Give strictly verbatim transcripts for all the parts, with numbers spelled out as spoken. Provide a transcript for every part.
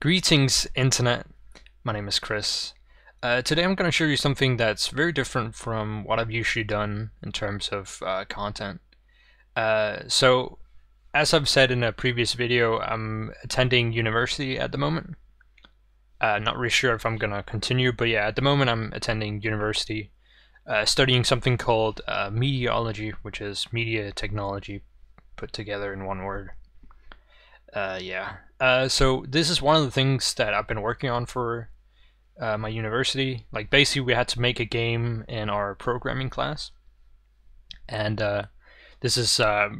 Greetings, Internet. My name is Chris. Uh, today I'm going to show you something that's very different from what I've usually done in terms of uh, content. Uh, so, as I've said in a previous video, I'm attending university at the moment. Uh, not really sure if I'm going to continue, but yeah, at the moment I'm attending university, uh, studying something called uh, Medialogy, which is media technology put together in one word. Uh, yeah. Uh, so this is one of the things that I've been working on for uh, my university. Like basically we had to make a game in our programming class, and uh, this is uh,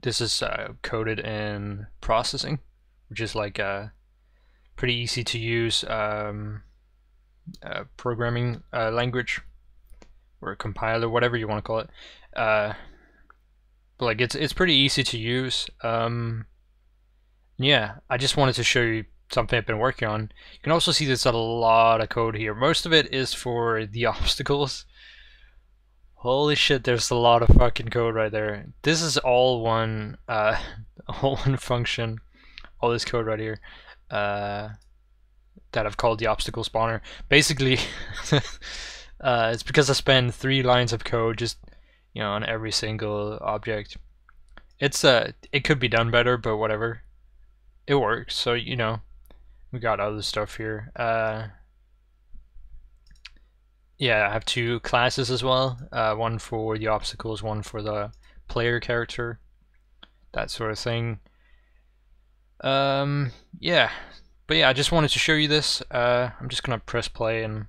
this is uh, coded in Processing, which is like a pretty easy to use um, uh, programming uh, language or a compiler, whatever you want to call it. Uh, but like it's it's pretty easy to use. Um, Yeah, I just wanted to show you something I've been working on. You can also see there's a lot of code here. Most of it is for the obstacles. Holy shit, there's a lot of fucking code right there. This is all one, uh, all one function. All this code right here uh, that I've called the obstacle spawner. Basically, uh, it's because I spend three lines of code just, you know, on every single object. It's uh, it could be done better, but whatever. It works, so you know, we got other stuff here. Uh, yeah, I have two classes as well, uh, one for the obstacles, one for the player character, that sort of thing. Um, yeah, but yeah, I just wanted to show you this. Uh, I'm just gonna press play and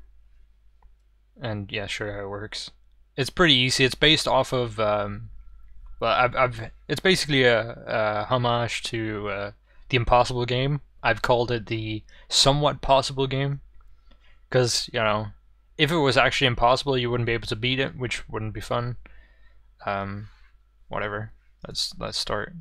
and yeah, show you how it works. It's pretty easy. It's based off of um, well, I've, I've it's basically a, a homage to. Uh, The Impossible Game. I've called it the Somewhat Possible Game, because, you know, if it was actually impossible, you wouldn't be able to beat it, which wouldn't be fun. Um, whatever. Let's let's start.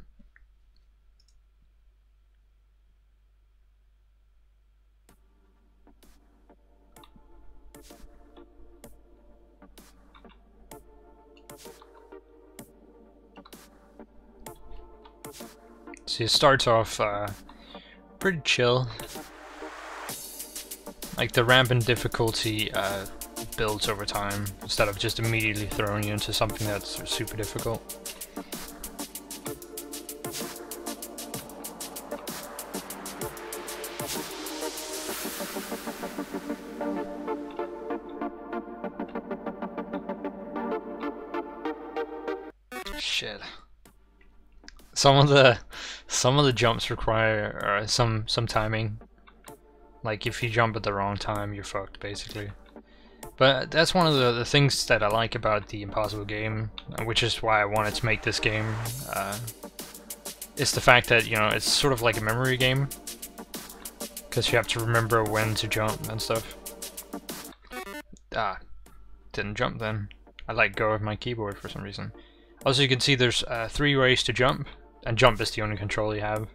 So it starts off uh, pretty chill. Like the ramp in difficulty uh, builds over time instead of just immediately throwing you into something that's super difficult. Shit. Some of the some of the jumps require uh, some some timing. Like if you jump at the wrong time, you're fucked basically. But that's one of the, the things that I like about the Impossible Game, which is why I wanted to make this game. Uh, it's the fact that, you know, it's sort of like a memory game, because you have to remember when to jump and stuff. Ah, didn't jump then. I let go of my keyboard for some reason. Also, you can see there's uh, three ways to jump. And jump is the only control you have.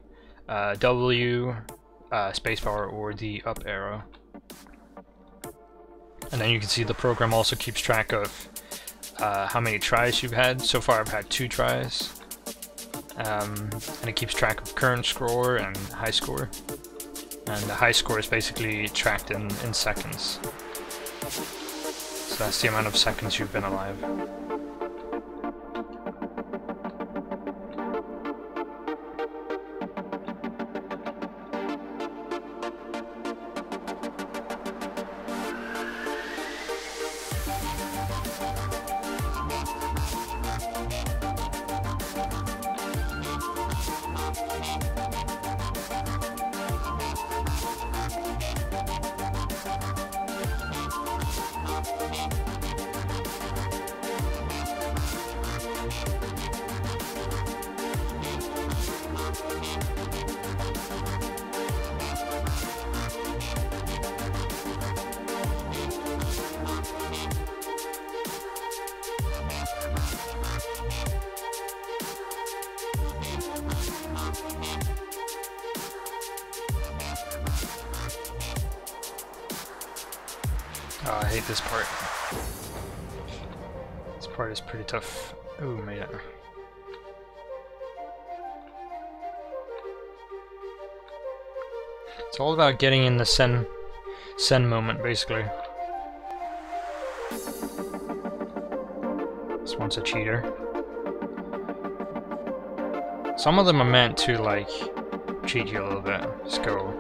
Uh, W, uh, spacebar, or the up arrow. And then you can see the program also keeps track of uh, how many tries you've had. So far I've had two tries. Um, and it keeps track of current score and high score. And the high score is basically tracked in, in seconds. So that's the amount of seconds you've been alive. Oh, I hate this part. This part is pretty tough. Oh, made it. It's all about getting in the Zen, Zen moment, basically. This one's a cheater. Some of them are meant to, like, cheat you a little bit. Just go,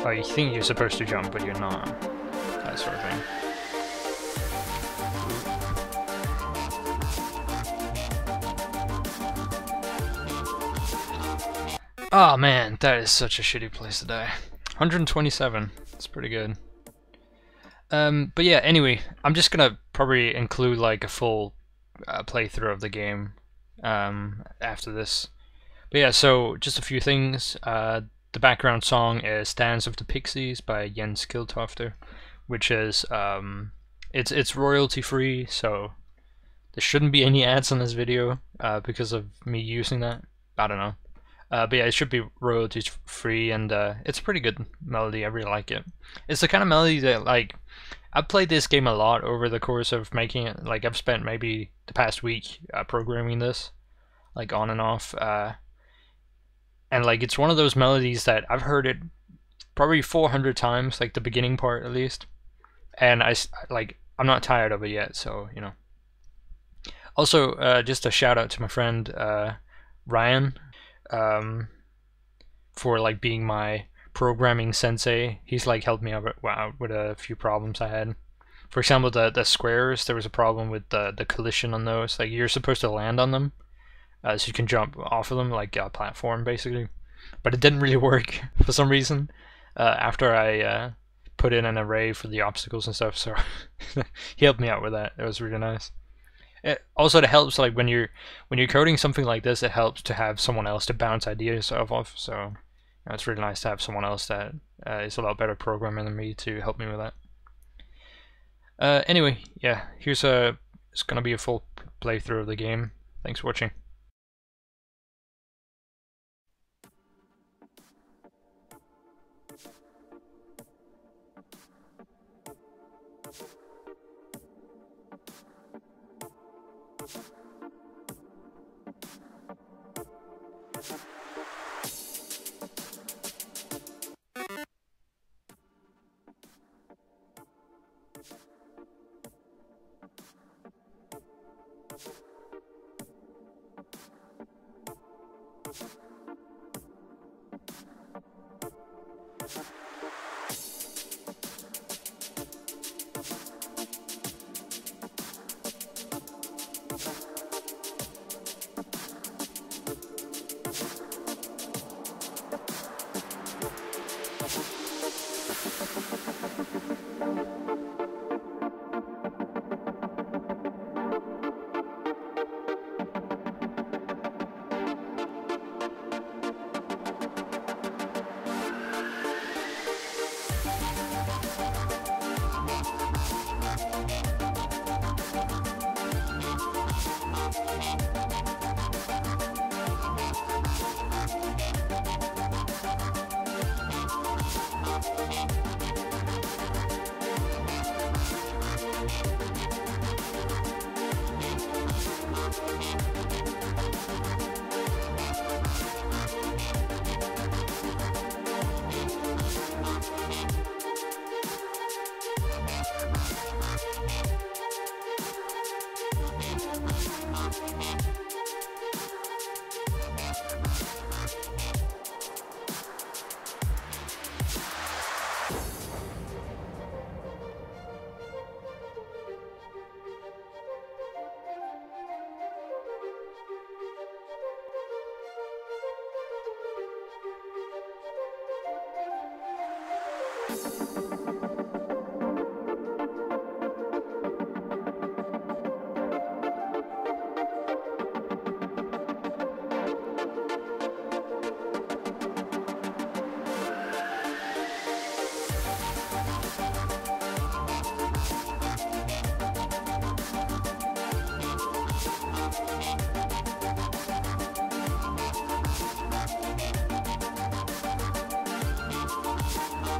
oh, you think you're supposed to jump, but you're not. That sort of thing. Oh man, that is such a shitty place to die. one hundred twenty-seven, that's pretty good. Um, but yeah, anyway, I'm just gonna probably include like a full uh, playthrough of the game um, after this. But yeah, so just a few things. Uh, the background song is "Dance of the Pixies" by Jens Kiilstofte, which is um, it's it's royalty free, so there shouldn't be any ads on this video uh, because of me using that. I don't know. Uh, but yeah, it should be royalties free, and uh, it's a pretty good melody. I really like it. It's the kind of melody that, like, I've played this game a lot over the course of making it. Like, I've spent maybe the past week uh, programming this, like, on and off. Uh, and, like, it's one of those melodies that I've heard it probably four hundred times, like, the beginning part at least. And, I, like, I'm not tired of it yet, so, you know. Also, uh, just a shout-out to my friend uh, Ryan. Um, for like being my programming sensei. He's like helped me out with a few problems I had. For example, the the squares, there was a problem with the the collision on those. Like, you're supposed to land on them, uh, so you can jump off of them like a platform basically. But it didn't really work for some reason uh, after I uh, put in an array for the obstacles and stuff. So he helped me out with that. It was really nice. It also, it helps like when you're when you're coding something like this, it helps to have someone else to bounce ideas off of. So, you know, it's really nice to have someone else that uh, is a lot better programmer than me to help me with that. Uh, anyway, yeah, here's a it's gonna be a full playthrough of the game. Thanks for watching. We'll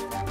right back.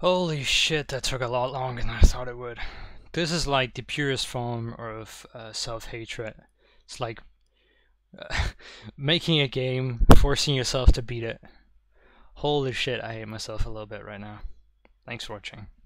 Holy shit, that took a lot longer than I thought it would. This is like the purest form of uh, self-hatred. It's like uh, making a game, forcing yourself to beat it. Holy shit, I hate myself a little bit right now. Thanks for watching.